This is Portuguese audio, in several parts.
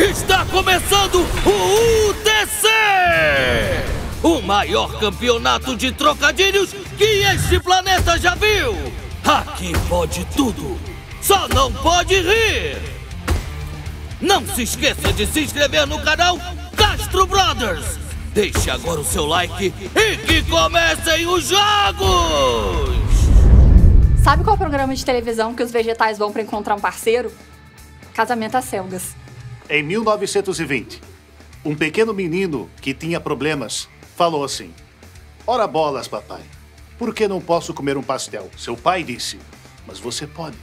Está começando o UTC! O maior campeonato de trocadilhos que este planeta já viu! Aqui pode tudo, só não pode rir! Não se esqueça de se inscrever no canal Castro Brothers! Deixe agora o seu like e que comecem os jogos! Sabe qual programa de televisão que os vegetais vão pra encontrar um parceiro? Casamento às Cegas. Em 1920, um pequeno menino que tinha problemas falou assim: "Ora bolas, papai, por que não posso comer um pastel?" Seu pai disse: "Mas você pode."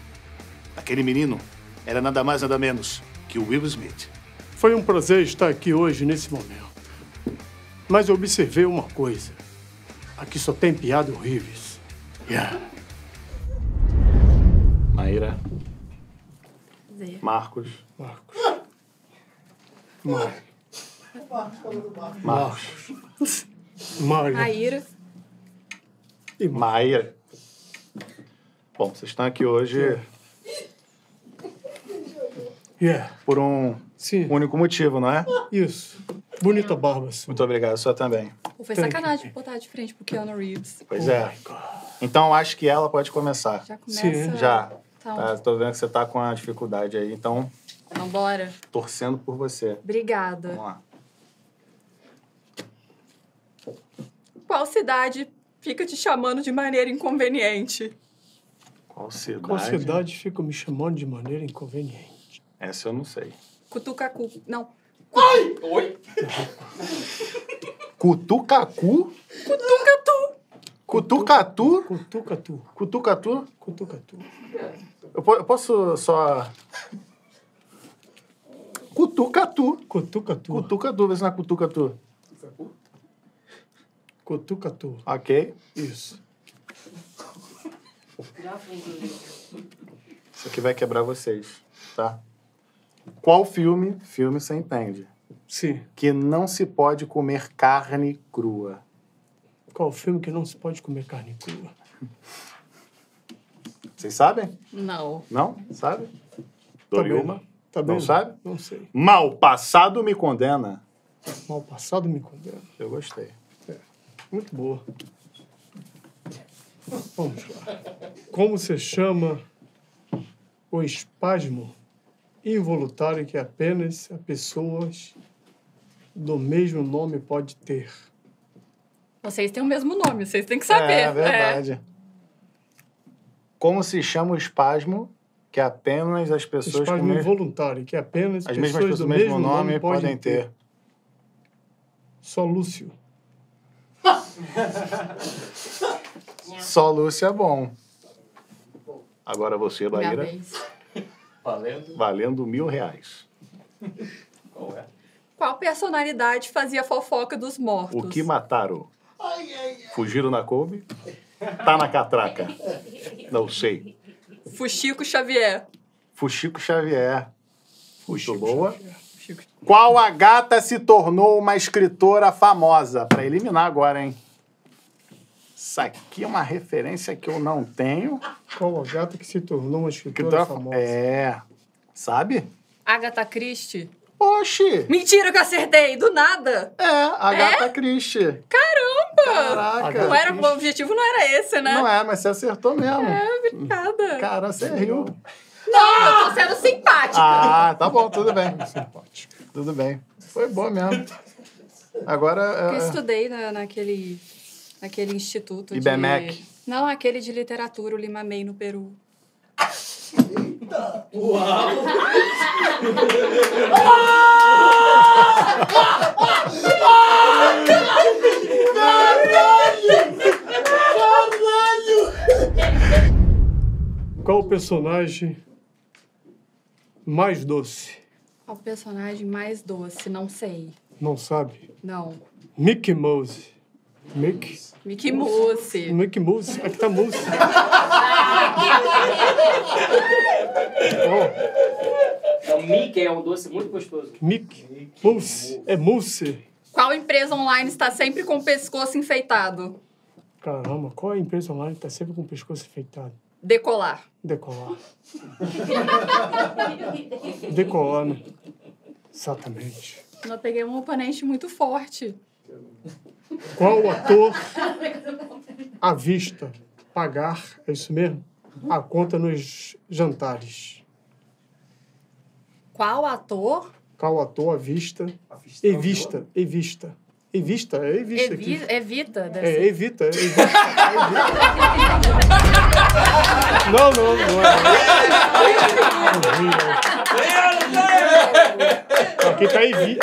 Aquele menino era nada mais nada menos que o Will Smith. Foi um prazer estar aqui hoje nesse momento. Mas eu observei uma coisa. Aqui só tem piada horríveis. Yeah. Maíra. Zé. Marcos. Maíra. E Maíra. Bom, vocês estão aqui hoje... Yeah. Por um Sim. único motivo, não é? Isso. Bonita barba, sim. Muito obrigado, só também. Foi sacanagem botar de frente pro Keanu Reeves. Pois é. Então, acho que ela pode começar. Já começa? Sim. Já. Então. Tá, tô vendo que você tá com a dificuldade aí, então... Então, bora. Torcendo por você. Obrigada. Vamos lá. Qual cidade fica te chamando de maneira inconveniente? Qual cidade? Qual cidade fica me chamando de maneira inconveniente? Essa eu não sei. Cutucatu. Não. Ai! Oi? Cutucacu? Cutucatu. Cutucatu? Cutucatu. Cutucatu? Cutucatu. Eu posso só... Cutucatu. Cutucatu. Cutucatu. Vê se não é Cutucatu. Cutucatu. Ok. Isso. Isso aqui vai quebrar vocês, tá? Qual filme? Filme você entende. Sim. Que não se pode comer carne crua. Qual filme que não se pode comer carne crua? Vocês sabem? Não. Não? Sabe? Doriuma? Tá bem, não sabe? Não sei. Mal passado me condena. Mal passado me condena. Eu gostei. É. Muito boa. Vamos lá. Como se chama o espasmo involuntário que apenas as pessoas do mesmo nome pode ter? Vocês têm o mesmo nome, vocês têm que saber. É verdade. É. Como se chama o espasmo que apenas as pessoas... Espasmo involuntário, que apenas as mesmas pessoas do mesmo nome podem ter. Só Lúcio. Só Lúcio é bom. Agora você, Bahira. Valendo R$1000. Qual é? Qual personalidade fazia fofoca dos mortos? O que mataram? Fugiram na Kombi? Tá na catraca. Não sei. Fuxico Xavier. Fuxico Xavier. Muito boa. Xavier. Fuxico. Qual a gata se tornou uma escritora famosa? Pra eliminar agora, hein? Isso aqui é uma referência que eu não tenho. Qual a gata que se tornou uma escritora famosa? É. Sabe? Agatha Christie. Oxi! Mentira que eu acertei! Do nada! É, Agatha Christie. Caramba! Caraca! Não era, o objetivo não era esse, né? Não é, mas você acertou mesmo. É, obrigada. Cara, você riu. Não, eu tô sendo simpática. Ah, tá bom, tudo bem. Simpática. Tudo bem. Foi bom mesmo. Agora... Eu estudei naquele instituto IBMEC. Não, aquele de literatura, o Lima Mei, no Peru. Eita! Uau! Caralho! Qual o personagem mais doce? Qual o personagem mais doce? Não sei. Não sabe? Não. Mickey Mouse. Mickey Mouse. Mickey Mouse. Aqui tá Mouse. Então, Mickey é um doce muito gostoso. Mickey Mouse. É mousse. Qual empresa online está sempre com o pescoço enfeitado? Caramba, qual é a empresa online que está sempre com o pescoço enfeitado? Decolar. Decolar. Decolar, né? Exatamente. Nós pegamos um oponente muito forte. Qual ator à vista pagar, é isso mesmo? A conta nos jantares. Qual ator? Qual ator à vista? Evita. Não é.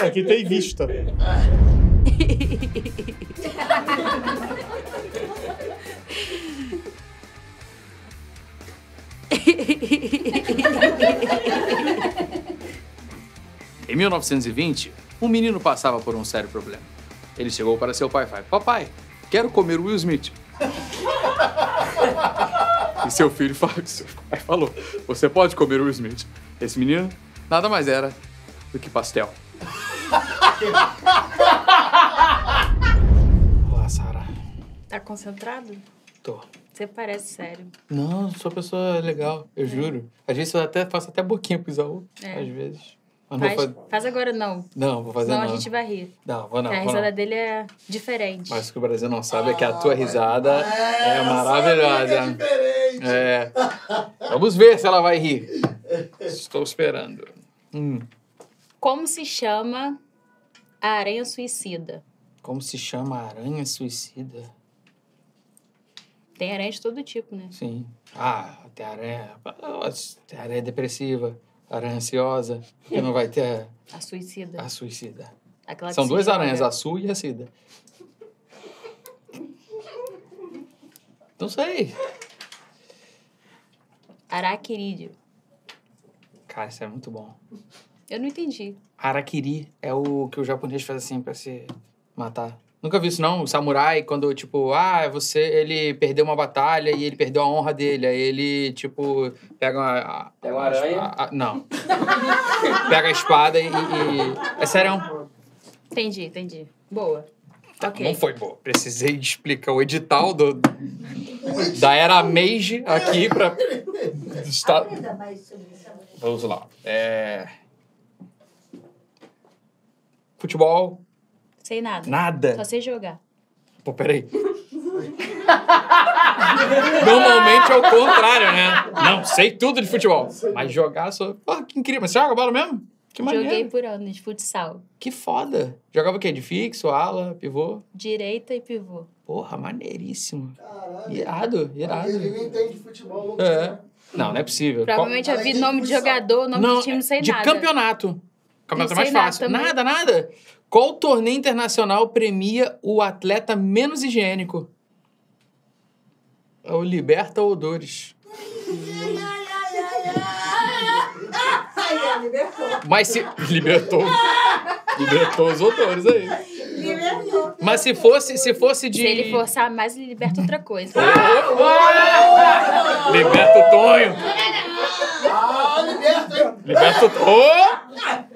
Aqui tá Evista. Em 1920, um menino passava por um sério problema. Ele chegou para seu pai e falou: "Papai, quero comer Will Smith." E seu filho falou: "Você pode comer Will Smith." Esse menino nada mais era do que pastel. Olá, Sara. Tá concentrado? Tô. Você parece sério. Não, sou uma pessoa legal, eu juro. Às vezes eu até faço até boquinha pro Isaú, às vezes. Faz agora não. Não, vou fazer não. Senão a gente vai rir. Não, vou não. A risada dele é diferente. Mas o que o Brasil não sabe é que a tua risada é maravilhosa. É diferente. É. Vamos ver se ela vai rir. Estou esperando. Como se chama a aranha suicida? Como se chama a aranha suicida? Tem aranha de todo tipo, né? Sim. Ah, tem aranha depressiva. Aranha ansiosa, que não vai ter a suicida. A suicida. São duas aranhas, a Su e a Cida. Não sei. Araquirídeo. Cara, isso é muito bom. Eu não entendi. Araquiri é o que o japonês faz assim pra se matar. Nunca vi isso, não. O samurai, quando, tipo, ele perdeu uma batalha e ele perdeu a honra dele. Aí ele, tipo, pega uma... Pega uma aranha? Não. Pega a espada e... É sério? Entendi. Boa. Okay. Não foi boa. Precisei explicar o edital da era Meiji aqui pra... Vamos lá. Futebol... Sei nada. Nada? Só sei jogar. Pô, peraí. Normalmente é o contrário, né? Não, sei tudo de futebol. Mas jogar só... Pô, que incrível. Mas você joga bola mesmo? Que maneiro. Joguei por ano de futsal. Que foda. Jogava o quê? De fixo, ala, pivô? Direita e pivô. Porra, maneiríssimo. Caralho. Irado. Ele nem entende futebol. Não é possível. Provavelmente eu vi nome de jogador, nome de time, não sei nada. De campeonato. Campeonato é mais fácil. Nada. Qual torneio internacional premia o atleta menos higiênico? É o Liberta Odores. Mas se... Libertou os odores aí. Libertou. Mas se fosse de... Se ele forçar mais, ele liberta outra coisa. Liberta o Tonho. Liberta o Tonho.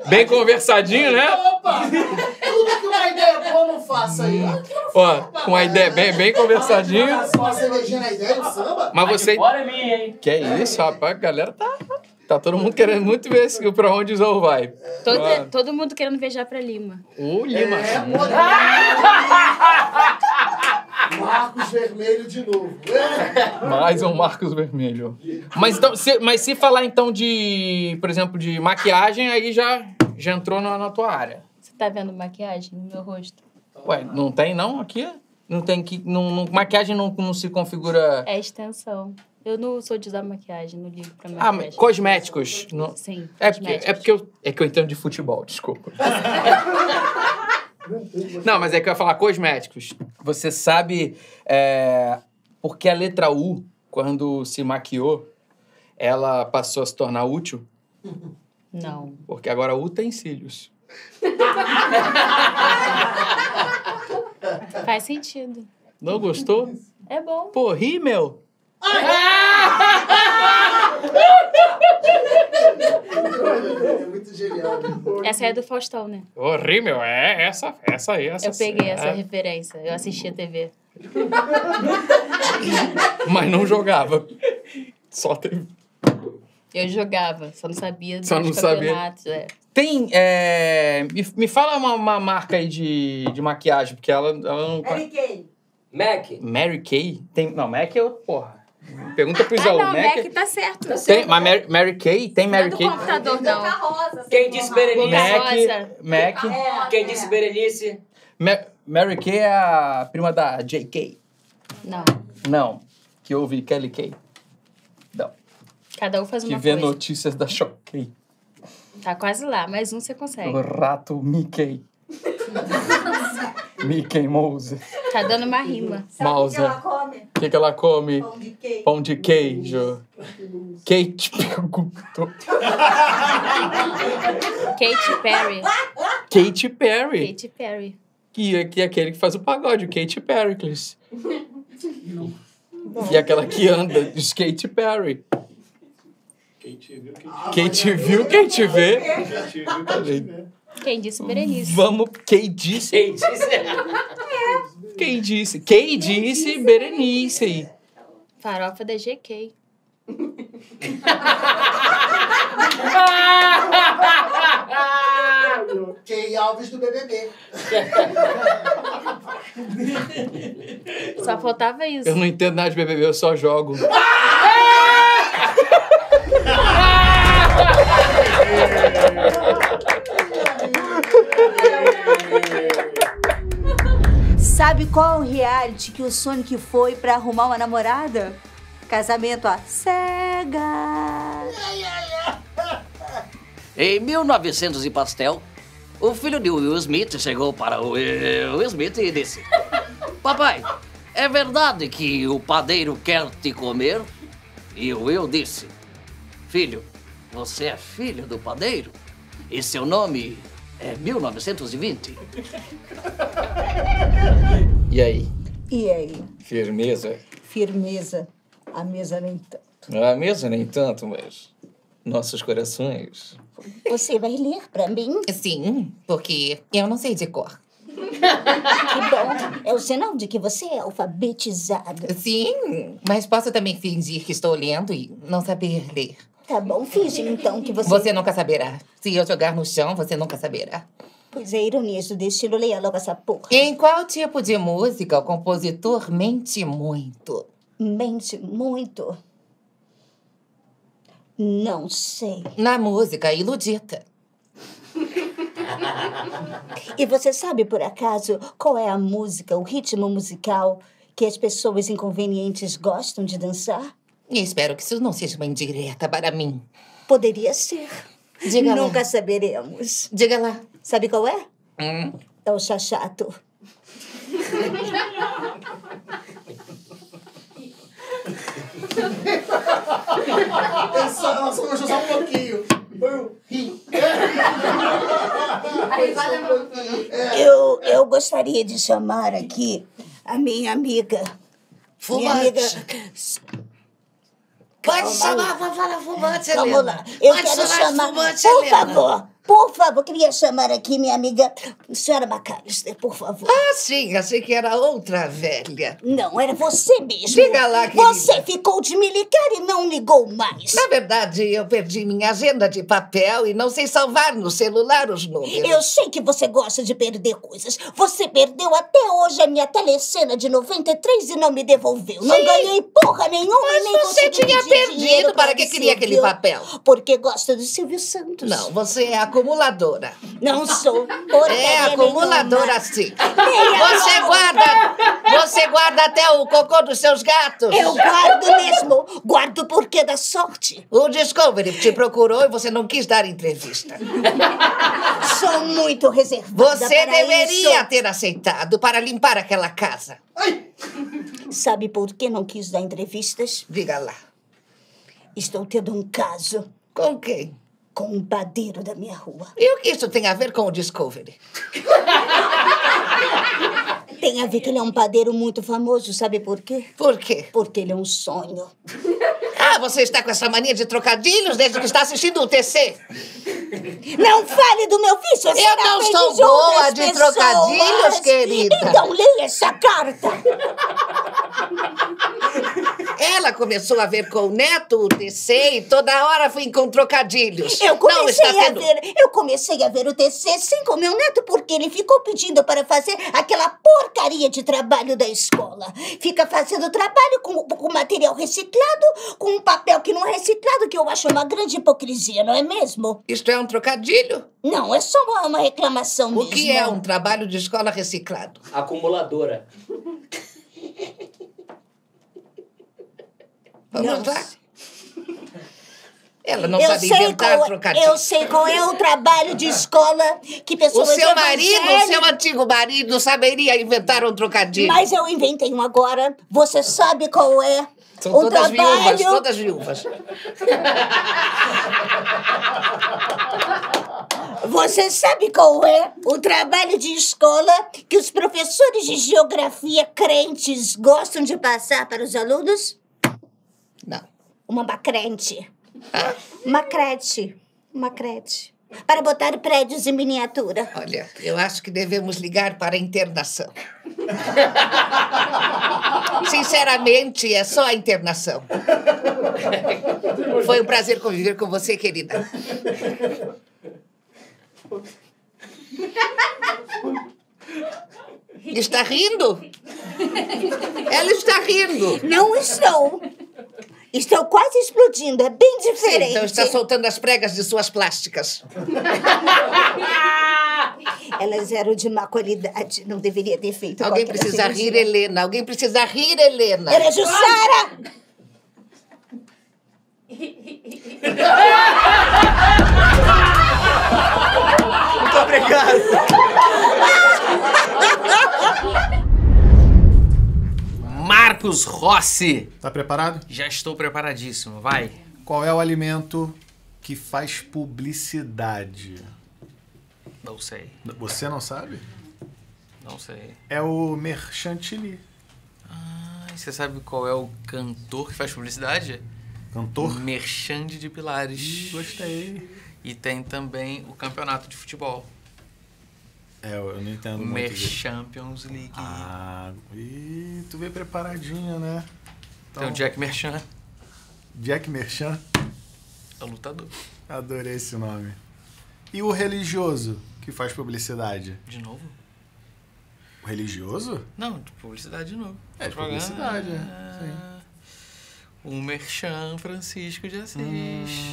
Bem conversadinho, né? Opa! Tudo que uma ideia boa não faça aí. Ó, com uma ideia bem conversadinha. Mas você... Que é isso, rapaz? A galera tá todo mundo querendo muito ver pra onde o Zou vai. Todo mundo querendo viajar pra Lima. Ô, Lima. Marcos Vermelho de novo. Mais um Marcos Vermelho. Mas, então, se falar, então, de... Por exemplo, de maquiagem, aí já entrou na tua área. Você tá vendo maquiagem no meu rosto? Ué, não tem não aqui? Não tem que... Maquiagem não se configura... É extensão. Eu não sou de usar maquiagem, não ligo pra maquiagem. Mas cosméticos? Não... Sim, cosméticos. É porque eu entendo de futebol, desculpa. Não, mas é que eu ia falar cosméticos. Você sabe porque a letra U, quando se maquiou, ela passou a se tornar útil? Não. Porque agora U tem cílios. Faz sentido. Não gostou? É bom. Pô, rímel. É muito genial. Essa é do Faustão, né? O rímel, essa. Eu peguei essa referência, eu assisti a TV. Mas não jogava. Só TV. Eu jogava, só não sabia dos campeonatos. Sabia. É. Tem, me fala uma marca aí de maquiagem, porque ela não... Mary Kay. MAC. Mary Kay? Tem, não, MAC é outra porra. Pergunta pro Isaú. Não, MAC tá certo. Tá certo. Tem, mas Mary Kay? Tem Mary Kay? Não é do computador, não. Quem disse Berenice? MAC. Quem disse Berenice? Mary Kay é a prima da JK. Não. Não. Que ouve Kelly Kay. Não. Cada um faz uma coisa. Que vê notícias da Choquei. Tá quase lá. Mais um você consegue. O rato Mickey. Mickey Mouse. Tá dando uma rima. Sabe o que ela come? O que ela come? Pão de queijo. Pão de queijo. Katy perguntou. Katy Perry. Katy Perry. Katy Perry. Que é aquele que faz o pagode, o Katy Perry. E aquela que anda de Katy Perry. Quem te viu, quem te vê. Quem disse Berenice? Vamos, quem disse? Quem disse? Quem disse? Quem disse Berenice? Farofa da GK. Key Alves do BBB. Só faltava isso. Eu não entendo nada de BBB, eu só jogo. Sabe qual reality que o Sonic foi pra arrumar uma namorada? Casamento a cegas. Em 1900 e pastel, o filho de Will Smith chegou para o Will Smith e disse: "Papai, é verdade que o padeiro quer te comer?" E o Will disse: "Filho, você é filho do padeiro e seu nome é 1920. E aí? E aí? Firmeza? Firmeza. A mesa nem tanto. A mesa nem tanto, mas... nossos corações... Você vai ler pra mim? Sim, porque eu não sei de cor. Que bom. É o sinal de que você é alfabetizada. Sim, mas posso também fingir que estou lendo e não saber ler. Tá bom, finge então que você... Você nunca saberá. Se eu jogar no chão, você nunca saberá. Pois é, ironia do destino, leia logo essa porra. Em qual tipo de música o compositor mente muito? Mente muito? Não sei. Na música Iludita. E você sabe, por acaso, qual é a música, o ritmo musical que as pessoas inconvenientes gostam de dançar? E espero que isso não seja uma indireta para mim. Poderia ser. Diga lá. Nunca saberemos. Diga lá. Sabe qual é? É o chachato. Ela só mexeu só um pouquinho. Eu gostaria de chamar aqui a minha amiga. Fumante. Pode chamar, vai falar fumante, Helena. Vamos lá. Eu quero chamar, por favor, queria chamar aqui minha amiga, senhora McAllister, por favor. Ah, sim, achei que era outra velha. Não, era você mesmo. Diga lá, querida. Você ficou de me ligar e não ligou mais. Na verdade, eu perdi minha agenda de papel e não sei salvar no celular os números. Eu sei que você gosta de perder coisas. Você perdeu até hoje a minha telecena de 93 e não me devolveu. Sim. Não ganhei porra nenhuma. Mas nem você tinha perdido. Para que queria aquele papel? Porque gosta do Silvio Santos. Não, você é acumuladora. Não sou. É acumuladora, sim. Você guarda até o cocô dos seus gatos. Eu guardo mesmo. Guardo porque dá sorte. O Discovery te procurou e você não quis dar entrevista. Sou muito reservada. Você deveria ter aceitado para limpar aquela casa. Ai. Sabe por que não quis dar entrevistas? Diga lá. Estou tendo um caso. Com quem? Com um padeiro da minha rua. E o que isso tem a ver com o Discovery? Tem a ver que ele é um padeiro muito famoso, sabe por quê? Por quê? Porque ele é um sonho. Ah, você está com essa mania de trocadilhos desde que está assistindo o UTC. Não fale do meu vício, eu não sou boa de trocadilhos, querida. Então leia essa carta. Ela começou a ver com o neto, o TC, e toda hora encontrou trocadilhos. Eu comecei a ver o TC sim com meu neto, porque ele ficou pedindo para fazer aquela porcaria de trabalho da escola. Fica fazendo trabalho com material reciclado, com um papel que não é reciclado, que eu acho uma grande hipocrisia, não é mesmo? Isto é um trocadilho? Não, é só uma reclamação mesmo. O que é um trabalho de escola reciclado? Acumuladora. Vamos lá. Ela não sabe inventar trocadilho. Eu sei qual é o trabalho de escola que pessoas... O seu antigo marido saberia inventar um trocadilho. Mas eu inventei um agora. Você sabe qual é? São o todas trabalho... viúvas, todas viúvas. Você sabe qual é o trabalho de escola que os professores de geografia crentes gostam de passar para os alunos? Não. Uma macrente. Ah. Macrete. Macrete. Para botar prédios em miniatura. Olha, eu acho que devemos ligar para a internação. Sinceramente, é só a internação. Foi um prazer conviver com você, querida. Está rindo? Ela está rindo. Não estou. Estou quase explodindo, é bem diferente. Sim, então está soltando as pregas de suas plásticas. Elas eram de má qualidade, não deveria ter feito. Alguém precisa rir, Helena. Alguém precisa rir, Helena. Era Jussara! Muito obrigado. Marcos Rossi. Tá preparado? Já estou preparadíssimo, vai. Qual é o alimento que faz publicidade? Não sei. Você não sabe? Não sei. É o merchantilly. Ah, e você sabe qual é o cantor que faz publicidade? Cantor? Merchande de Pilares. Gostei. E tem também o campeonato de futebol. É, eu não entendo muito. Champions League. Ah, e tu veio preparadinha, né? Então, tem o Jack Merchan. Jack Merchan? É o lutador. Adorei esse nome. E o religioso que faz publicidade? De novo? O religioso? Não, de publicidade de novo. É, de publicidade, né? O Merchan Francisco de Assis.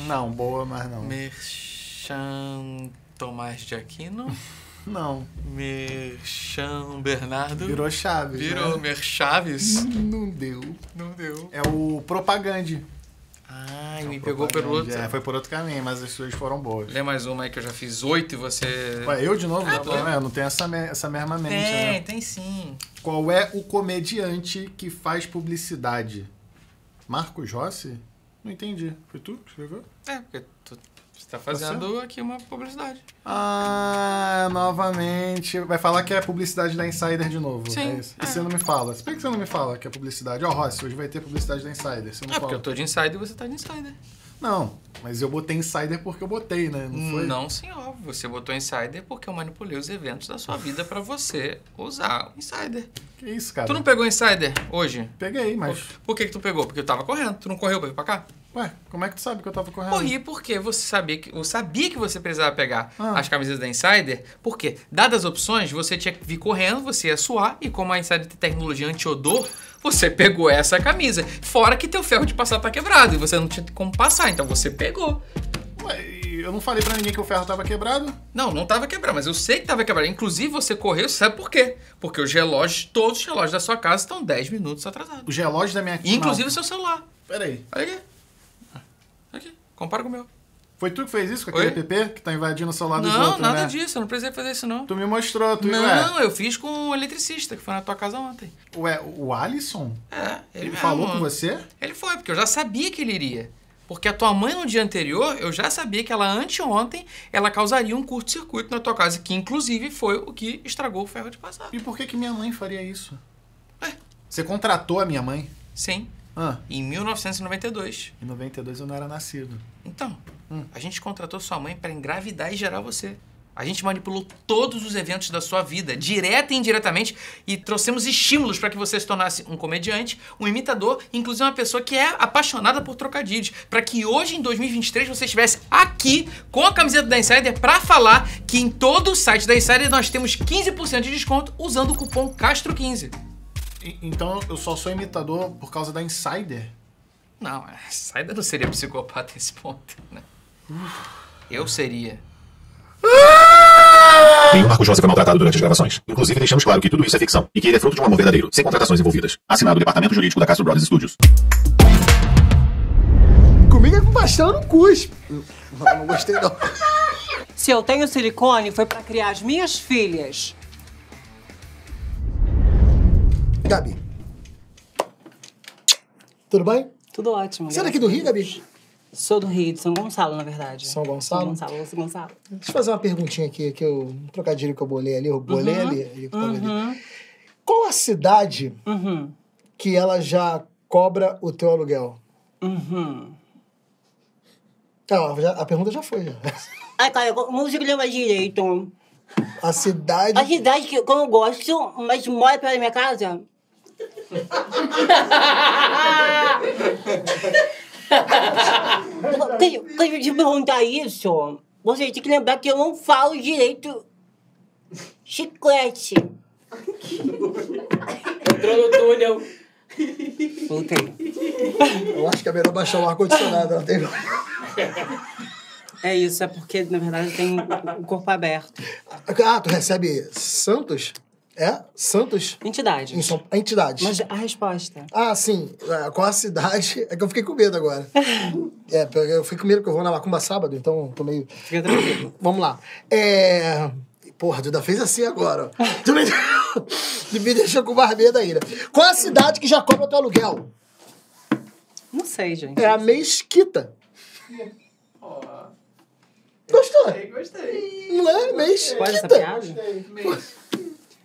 Não, boa, mas não. Merchan Tomás de Aquino. Não. Merchan Bernardo. Virou Chaves. Virou, né? Merchaves. Não deu. Não deu. É o Propagande. Ah, e me pegou por outro. É, foi por outro caminho, mas as suas foram boas. Lê mais uma aí que eu já fiz 8 e você... Ué, eu de novo? Ah, não tenho essa mesma mente, né? Tem sim. Qual é o comediante que faz publicidade? Marcos Rossi? Não entendi. Foi tu que escreveu? É, porque tu... Você tá fazendo aqui uma publicidade. Ah, novamente. Vai falar que é publicidade da Insider de novo. Sim. É isso. E você não me fala. Se bem que você não me fala que é publicidade. Ó, Rossi, hoje vai ter publicidade da Insider. Você não fala. Porque eu tô de Insider e você tá de Insider. Não, mas eu botei Insider porque eu botei, né? Não foi? Não, senhor. Você botou Insider porque eu manipulei os eventos da sua vida pra você usar o Insider. Que isso, cara? Tu não pegou Insider hoje? Peguei, mas... Por que que tu pegou? Porque eu tava correndo. Tu não correu pra vir pra cá? Ué, como é que tu sabe que eu tava correndo? Corri porque você sabia que, eu sabia que você precisava pegar as camisetas da Insider. Por quê? Dadas as opções, você tinha que vir correndo, você ia suar. E como a Insider tem tecnologia anti-odor, você pegou essa camisa. Fora que teu ferro de passar tá quebrado e você não tinha como passar, então você pegou. Ué, eu não falei pra ninguém que o ferro tava quebrado? Não, não tava quebrado, mas eu sei que tava quebrado. Inclusive, você correu, você sabe por quê? Porque os relógios, todos os relógios da sua casa estão 10 minutos atrasados. Os relógios da minha casa? Inclusive o seu celular. Peraí. Olha aqui. Aqui, compara com o meu. Foi tu que fez isso com aquele app que tá invadindo o celular dos outros, né? Não, nada disso. Eu não precisei fazer isso, não. Tu me mostrou, tu Não, eu fiz com o eletricista, que foi na tua casa ontem. Ué, o Alisson? É. Ele falou com você? Ele foi, porque eu já sabia que ele iria. Porque a tua mãe, no dia anterior, eu já sabia que ela, anteontem, ela causaria um curto-circuito na tua casa, que, inclusive, foi o que estragou o ferro de passar. E por que que minha mãe faria isso? É. Você contratou a minha mãe? Sim. Em 1992. Em 92 eu não era nascido. Então, a gente contratou sua mãe pra engravidar e gerar você. A gente manipulou todos os eventos da sua vida, direta e indiretamente, e trouxemos estímulos para que você se tornasse um comediante, um imitador, inclusive uma pessoa que é apaixonada por trocadilhos, para que hoje, em 2023, você estivesse aqui com a camiseta da Insider para falar que em todo o site da Insider nós temos 15% de desconto usando o cupom CASTRO15. Então eu só sou imitador por causa da Insider? Não, a Insider não seria psicopata nesse ponto, né? Eu seria. Marcos Rossi foi maltratado durante as gravações. Inclusive, deixamos claro que tudo isso é ficção e que ele é fruto de um amor verdadeiro, sem contratações envolvidas. Assinado o Departamento Jurídico da Castro Brothers Studios. Comigo é com bastão no cuspe. Não gostei, não. Se eu tenho silicone, foi pra criar as minhas filhas. Gabi. Tudo bem? Tudo ótimo. Você é daqui do Rio, Gabi? Sou do Rio, de São Gonçalo, na verdade. São Gonçalo? São Gonçalo. Deixa eu fazer uma perguntinha aqui, que eu, um trocadilho que eu bolei ali, eu bolei ali. Qual a cidade que ela já cobra o teu aluguel? Não, a pergunta já foi, já. Ai, cara, eu não consigo lembrar direito. A cidade... A cidade que eu gosto, mas mora perto da minha casa. Quando eu te perguntar isso, você tem que lembrar que eu não falo direito chiclete. Entrou no túnel. Voltei. Eu acho que é melhor baixar o ar-condicionado. Não tem... É isso, é porque, na verdade, tem o corpo aberto. Ah, tu recebe Santos? É? Santos? Entidade. Entidade. Mas a resposta... Ah, sim. Qual a cidade? É que eu fiquei com medo agora. É, eu fiquei com medo porque eu vou na Macumba sábado, então tô meio... Fica tranquilo. Vamos lá. É... Porra, a Duda fez assim agora. Me deixou com mais medo ainda. Qual a cidade que já cobra teu aluguel? Não sei, gente. É a Mesquita. Ó... Gostou? Gostei. Não é? Mesquita. Pode essa piada?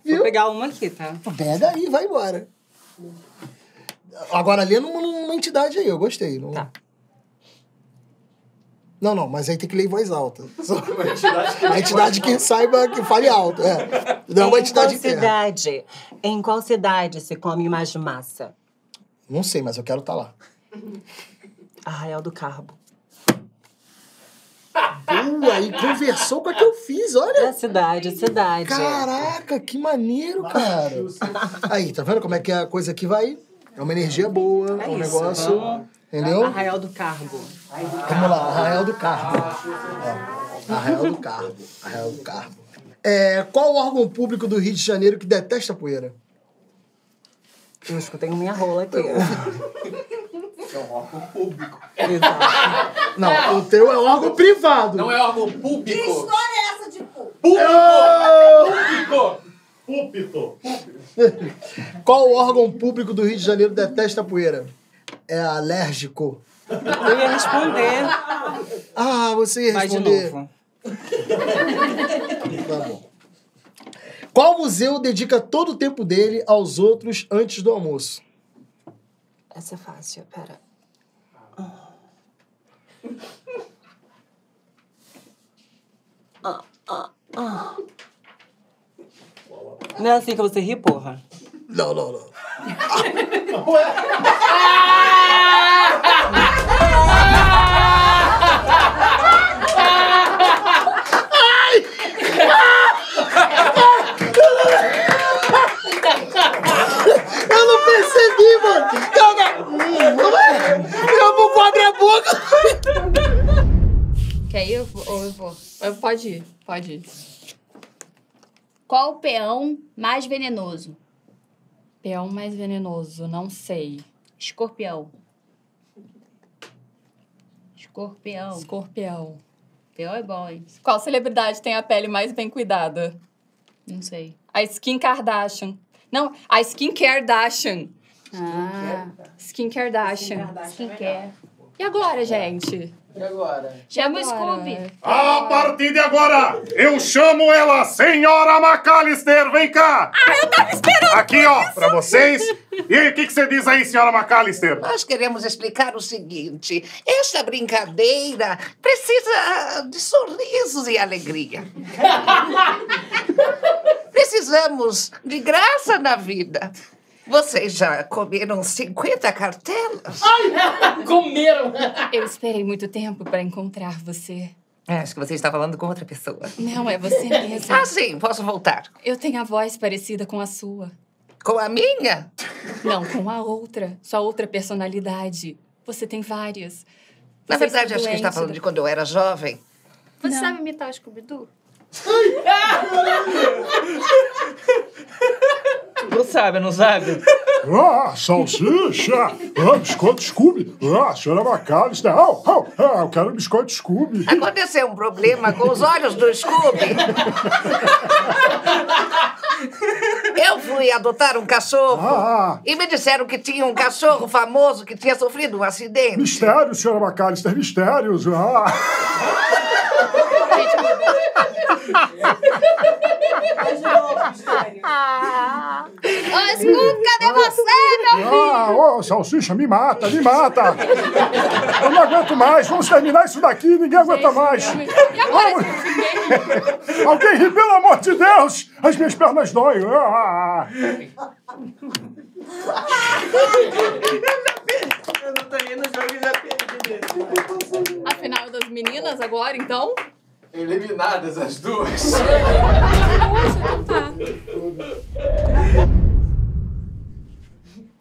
Vou pegar uma aqui, tá? Pega aí, vai embora. Agora lê numa entidade aí, eu gostei. Não... Tá. Não, não, mas aí tem que ler em voz alta. Uma entidade que saiba, que fale alto. É. Não é uma entidade inteira. Em qual cidade se come mais massa? Não sei, mas eu quero estar lá. Arraial do Cabo. Boa, e conversou com a que eu fiz, olha. É cidade. Caraca, que maneiro, cara. Aí, tá vendo como é que a coisa aqui vai? É uma energia boa, é um negócio, vamos... entendeu? Arraial do Cargo. Vamos lá, Arraial do Cargo. É. Arraial do Cargo. É, qual o órgão público do Rio de Janeiro que detesta poeira? Eu escutei minha rola aqui. É um órgão público. Exato. Não, o teu é órgão privado. Não é órgão público. Que história é essa de público? Público. Qual órgão público do Rio de Janeiro detesta a poeira? É alérgico. Eu ia responder. Ah, você ia responder. Vai de novo. Tá bom. Qual museu dedica todo o tempo dele aos outros antes do almoço? Essa é fácil, pera. Não é assim que você ri, porra? Não. Eu não percebi, mano! Eu vou cobrir a boca! Quer ir ou eu vou? Pode ir. Qual o peão mais venenoso? Peão mais venenoso, não sei. Escorpião. Peão é bom, hein? Qual celebridade tem a pele mais bem cuidada? Não sei. A skin Kardashian. Não, a skin Kardashian. Ah. Skincare. E agora, gente? E agora? Chama o Scooby. A partir de agora, eu chamo ela, senhora McAllister. Vem cá. Ah, eu tava esperando. Aqui, ó, isso. Pra vocês. E aí, o que você diz aí, senhora McAllister? Nós queremos explicar o seguinte. Esta brincadeira precisa de sorrisos e alegria. Precisamos de graça na vida. Vocês já comeram 50 cartelas? Ai, comeram! Eu esperei muito tempo pra encontrar você. Acho que você está falando com outra pessoa. Não, é você mesma. Ah, sim, posso voltar. Eu tenho a voz parecida com a sua. Com a minha? Não, com a outra. Sua outra personalidade. Você tem várias. Na verdade, acho que está falando de quando eu era jovem. Você sabe imitar Scooby-Doo? Não sabe, não sabe? Ah, salsicha! Ah, biscoito Scooby! Ah, senhora McAllister! Oh, oh, ah, eu quero biscoito Scooby! Aconteceu um problema com os olhos do Scooby! Eu fui adotar um cachorro e me disseram que tinha um cachorro famoso que tinha sofrido um acidente. Mistério, senhora McAllister, mistérios! Ah. Ô, Scooby, cadê você, meu filho? Ô, salsicha, me mata, me mata. Eu não aguento mais, vamos terminar isso daqui, ninguém aguenta mais. E agora? Alguém ri, pelo amor de Deus! As minhas pernas doem. Eu não tô rindo, o jogo já perdi. A final das meninas agora, então? Eliminadas as duas.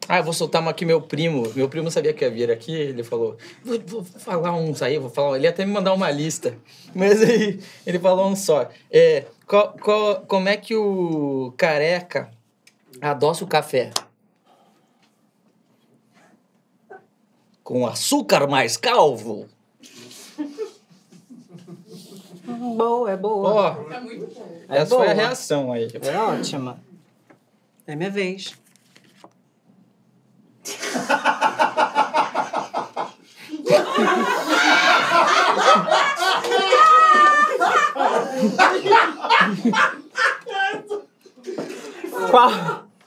Ah, eu vou soltar uma aqui, meu primo. Meu primo sabia que ia vir aqui, ele falou... Vou falar uns aí, vou falar... Ele ia até me mandar uma lista. Mas aí, ele falou um só. É, como é que o careca adoça o café? Com açúcar mais calvo? Boa, é boa. Oh, é muito boa. Essa foi a reação aí. É ótima. É minha vez.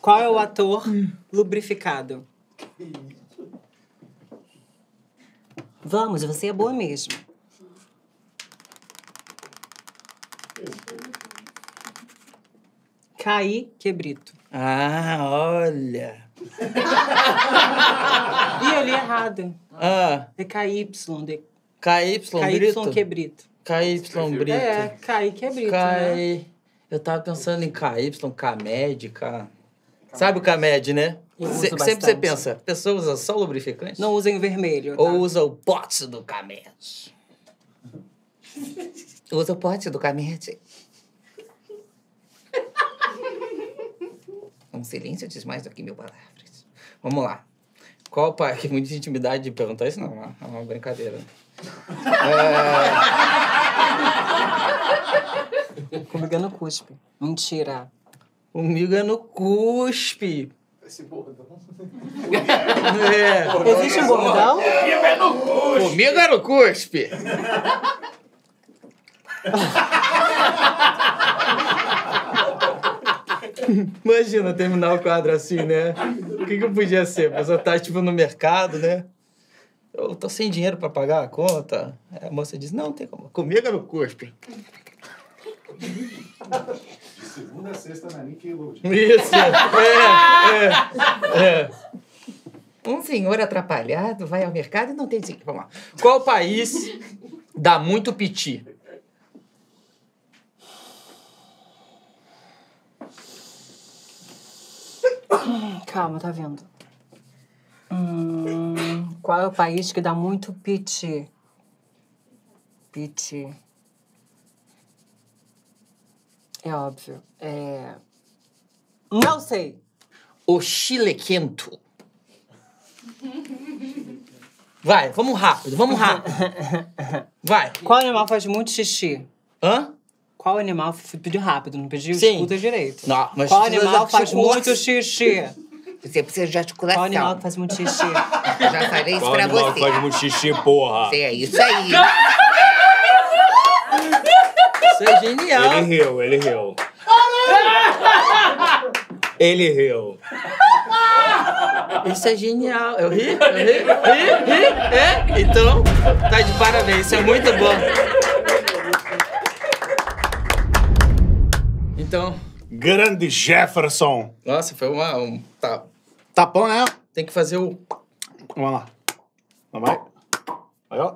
Qual é o ator lubrificado? Vamos, você é boa mesmo. Caí Quebrito. Ah, olha. Ih, eu li errado. Ah. É KY. KY Quebrito. KY Brito. É, Caí Quebrito, né? Eu tava pensando em KY, K-Med, K... Sabe o K-Med, né? Sempre você pensa, a pessoa usa só lubrificante? Não, usa em vermelho. Tá? Ou usa o pote do K-Med. Usa o pote do K-Med. Um silêncio diz mais do que mil palavras. Vamos lá. Qual parque? Muita intimidade de perguntar isso, não. É uma brincadeira. Comigo é no cuspe. Mentira. Comigo é no cuspe. Esse bordão. É. Existe um bordão? Comigo é no cuspe. Comigo é no cuspe. Imagina terminar o quadro assim, né? O que eu podia ser? A pessoa tá, tipo, no mercado, né? Eu tô sem dinheiro pra pagar a conta. Aí a moça diz, não, tem como. Comigo é no cuspe. De segunda a sexta na Nickelodeon. Isso, Um senhor atrapalhado vai ao mercado e não tem dinheiro. Vamos lá. Qual país dá muito piti? Calma, tá vendo? Qual é o país que dá muito piti? Piti. É óbvio. É... Não sei. O Chile quento. Vai, vamos rápido, vamos rápido. Vai. Qual animal faz muito xixi? Hã? Qual animal... Pediu rápido, não pediu? Sim. Escuta direito. Não, mas qual animal faz muito xixi? Você precisa de articulação. Qual animal que faz muito xixi? Eu já falei isso pra você. Qual animal que faz muito xixi, porra? Você é isso aí. Isso é genial. Ele riu, ele riu. Ele riu. Isso é genial. Eu ri? Eu ri? Ri? É? Então, tá de parabéns. Isso é muito bom. Então... Grande Jefferson. Nossa, foi um tapa. Tapão, né? Tem que fazer o... Vamos lá. Vamos lá. Vai, ó.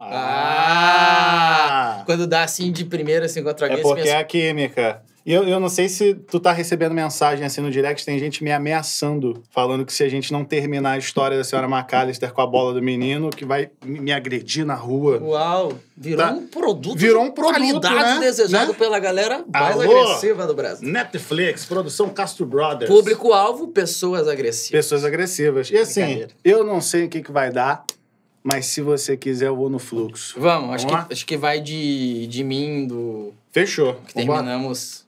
Ah! Quando dá assim de primeira, assim, contra alguém... É porque é a química. E eu não sei se tu tá recebendo mensagem assim no direct, tem gente me ameaçando, falando que se a gente não terminar a história da senhora McAllister com a bola do menino, que vai me agredir na rua. Uau! Virou tá? um produto. Virou um produto, qualidade, né? Desejado pela galera mais agressiva do Brasil. Netflix, produção Castro Brothers. Público-alvo, pessoas agressivas. Pessoas agressivas. E assim, eu não sei o que vai dar, mas se você quiser eu vou no fluxo. Vamos, acho que vai de mim, do... Fechou. Que terminamos...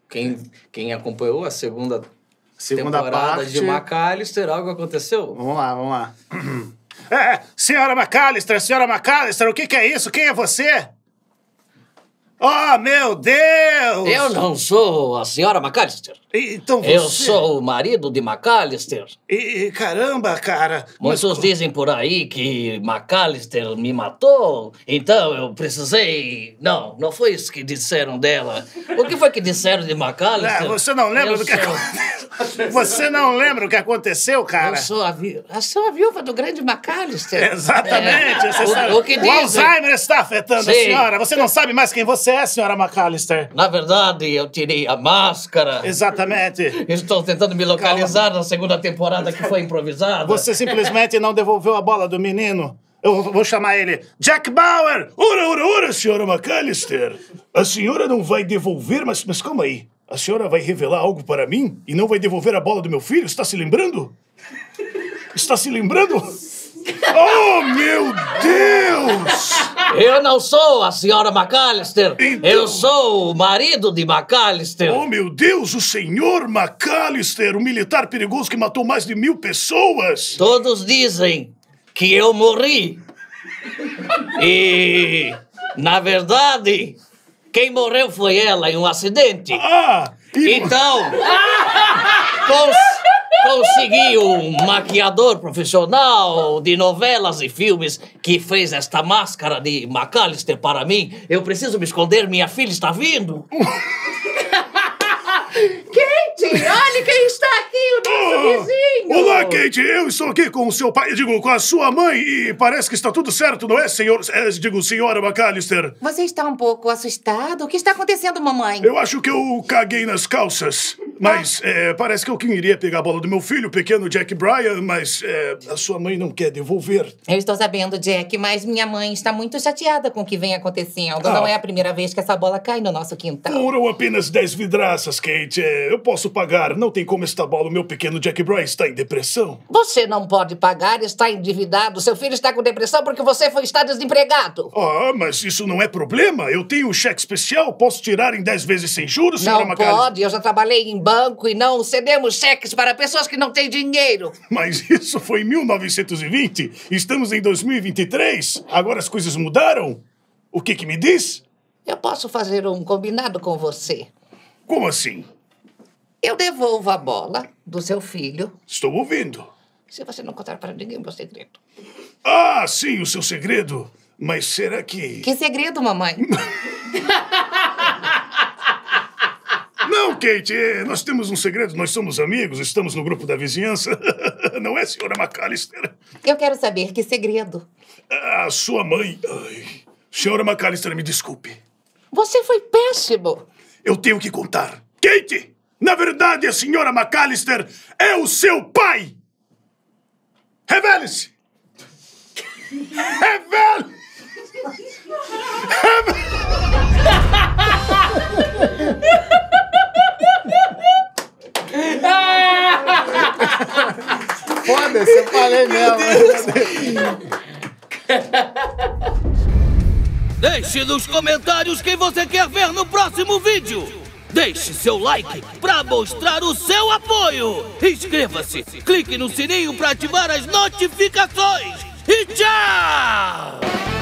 Quem acompanhou a segunda temporada parte de McAllister, algo aconteceu? Vamos lá, vamos lá. É, senhora McAllister, o que é isso? Quem é você? Oh, meu Deus! Eu não sou a senhora McAllister. Então você... Eu sou o marido de McAllister. E caramba, cara... Muitos dizem por aí que McAllister me matou, então eu precisei... Não, não foi isso que disseram dela. O que foi que disseram de McAllister? Não, você não lembra do que aconteceu? Você não lembra o que aconteceu, cara? Eu sou a viúva do grande McAllister. Exatamente. É, o que dizem... O Alzheimer está afetando a senhora. Você não sabe mais quem você é, senhora McAllister? Na verdade, eu tirei a máscara. Exatamente. Estou tentando me localizar na segunda temporada que foi improvisada. Você simplesmente não devolveu a bola do menino. Eu vou chamar ele Jack Bauer. Ora, ora, ora, senhora McAllister. A senhora não vai devolver, mas calma aí. A senhora vai revelar algo para mim e não vai devolver a bola do meu filho? Está se lembrando? Está se lembrando? Oh, meu Deus! Eu não sou a senhora McAllister. Então... Eu sou o marido de McAllister. Oh, meu Deus, o senhor McAllister, o militar perigoso que matou mais de 1000 pessoas. Todos dizem que eu morri. E, na verdade, quem morreu foi ela em um acidente. Ah! Então... Consegui um maquiador profissional de novelas e filmes que fez esta máscara de McAllister para mim. Eu preciso me esconder, minha filha está vindo. Katy, olha quem está aqui, o nosso vizinho. Olá, Katy, eu estou aqui com o seu pai, com a sua mãe e parece que está tudo certo, não é, senhor? Senhora McAllister. Você está um pouco assustado? O que está acontecendo, mamãe? Eu acho que eu caguei nas calças. Mas parece que eu queria pegar a bola do meu filho, o pequeno Jack Bryan, mas a sua mãe não quer devolver. Eu estou sabendo, Jack, mas minha mãe está muito chateada com o que vem acontecendo. Não é a primeira vez que essa bola cai no nosso quintal. Foram apenas 10 vidraças, Katy. Eu posso pagar. Não tem como esta bola. O meu pequeno Jack Bryan está em depressão. Você não pode pagar, está endividado. Seu filho está com depressão porque você está desempregado. Ah, mas isso não é problema. Eu tenho um cheque especial. Posso tirar em 10 vezes sem juros, senhora McAllister? Não pode. Eu já trabalhei em banco e não cedemos cheques para pessoas que não têm dinheiro. Mas isso foi em 1920. Estamos em 2023. Agora as coisas mudaram. O que me diz? Eu posso fazer um combinado com você. Como assim? Eu devolvo a bola do seu filho. Estou ouvindo. Se você não contar para ninguém o meu segredo. Ah, sim, o seu segredo. Mas será que... Que segredo, mamãe? Não, Katy, nós temos um segredo, nós somos amigos, estamos no grupo da vizinhança. Não é, senhora McAllister? Eu quero saber que segredo. A sua mãe... Ai. Senhora McAllister, me desculpe. Você foi péssimo. Eu tenho que contar. Katy, na verdade, a senhora McAllister é o seu pai. Revele-se. Revele-se. Foda-se, eu falei mesmo. Deixe nos comentários quem você quer ver no próximo vídeo. Deixe seu like pra mostrar o seu apoio. Inscreva-se, clique no sininho pra ativar as notificações. E tchau!